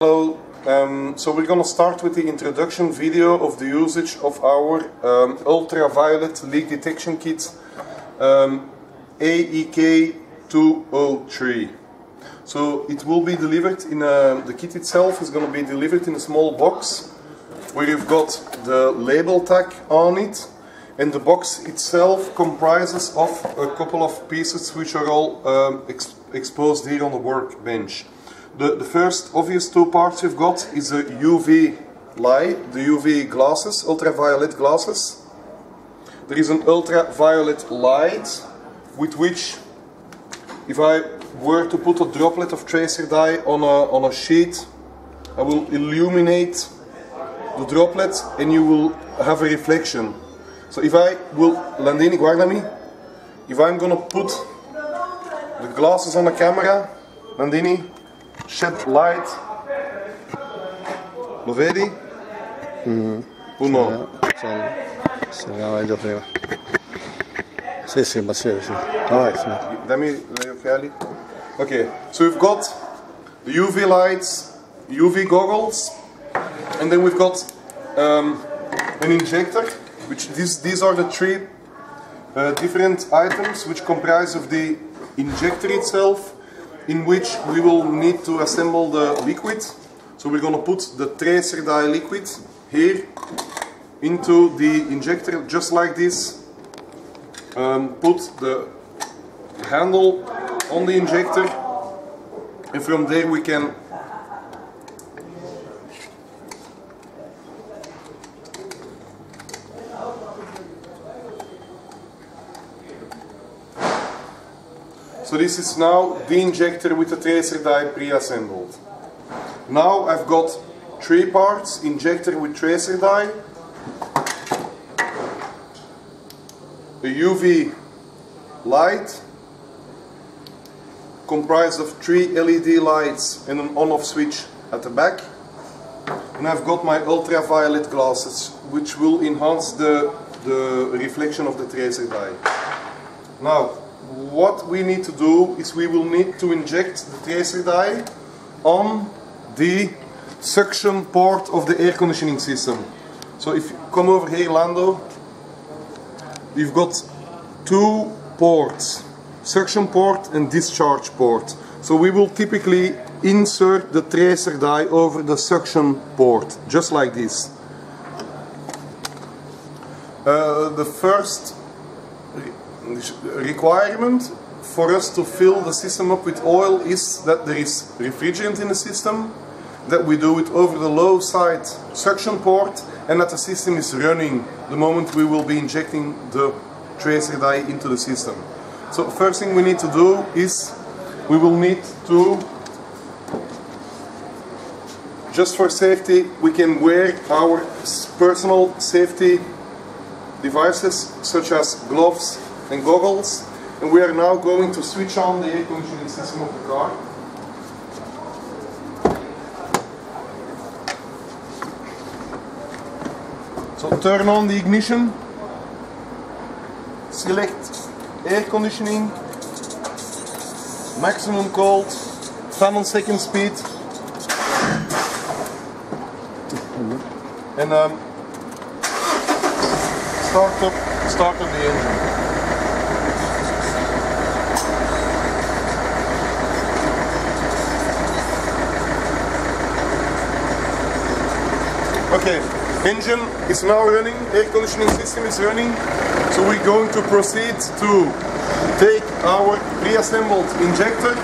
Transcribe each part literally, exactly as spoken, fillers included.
Hello, um, so we're going to start with the introduction video of the usage of our um, ultraviolet leak detection kit um, A E K two oh three. So it will be delivered in a, the kit itself is going to be delivered in a small box where you've got the label tag on it, and the box itself comprises of a couple of pieces which are all um, ex exposed here on the workbench. The, the first obvious two parts you've got is the U V light, the U V glasses, ultraviolet glasses. There is an ultraviolet light with which, if I were to put a droplet of tracer dye on a, on a sheet, I will illuminate the droplet and you will have a reflection. So if I will, Landini, guardami, if I'm going to put the glasses on the camera, Landini, shed light. Lo vedi? Mm-hmm. Uno. Se la vedo prima. Sì, sì, ma sì, sì. All right. Dammi gli occhiali. Okay, so we've got the U V lights, U V goggles, and then we've got um, an injector, which these, these are the three uh, different items which comprise of the injector itself, in which we will need to assemble the liquid. So we're going to put the tracer dye liquid here into the injector, just like this. Um, put the handle on the injector, and from there we can So this is now the injector with the tracer dye pre-assembled. Now I've got three parts: injector with tracer dye, a U V light comprised of three L E D lights and an on-off switch at the back, and I've got my ultraviolet glasses, which will enhance the, the reflection of the tracer dye. Now, what we need to do is we will need to inject the tracer dye on the suction port of the air conditioning system. So if you come over here, Lando, you've got two ports, suction port and discharge port. So we will typically insert the tracer dye over the suction port, just like this. Uh, the first requirement for us to fill the system up with oil is that there is refrigerant in the system, that we do it over the low side suction port, and that the system is running the moment we will be injecting the tracer dye into the system. So first thing we need to do is we will need to, just for safety, we can wear our personal safety devices such as gloves and goggles, and we are now going to switch on the air conditioning system of the car. So turn on the ignition, select air conditioning, maximum cold, fan on second speed, and um, start up, start up the engine. Okay, engine is now running, air conditioning system is running, so we're going to proceed to take our pre-assembled injector,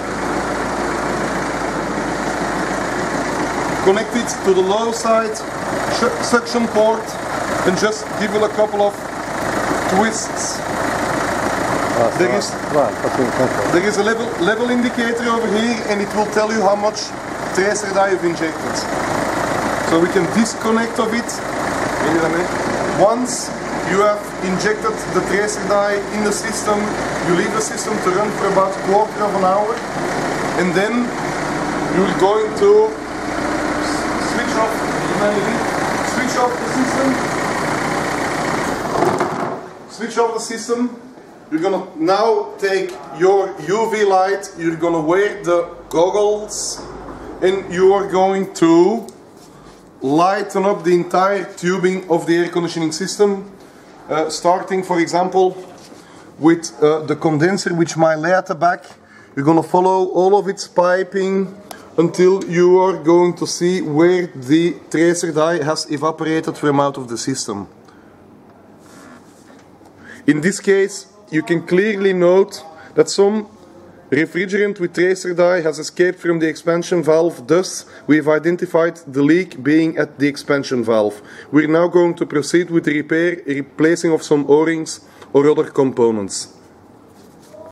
connect it to the low side suction port, and just give it a couple of twists. There is, there is a level, level indicator over here, and it will tell you how much tracer dye you've injected. So we can disconnect of it once you have injected the tracer dye in the system. You leave the system to run for about a quarter of an hour, and then you're going to switch off, switch off the system. Switch off the system. You're gonna now take your U V light. You're gonna wear the goggles. and you are going to lighten up the entire tubing of the air conditioning system, uh, starting for example with uh, the condenser which might lay at the back. You're going to follow all of its piping until you are going to see where the tracer dye has evaporated from out of the system. In this case, you can clearly note that some refrigerant with tracer dye has escaped from the expansion valve, thus we've identified the leak being at the expansion valve. We're now going to proceed with the repair, replacing of some O-rings or other components.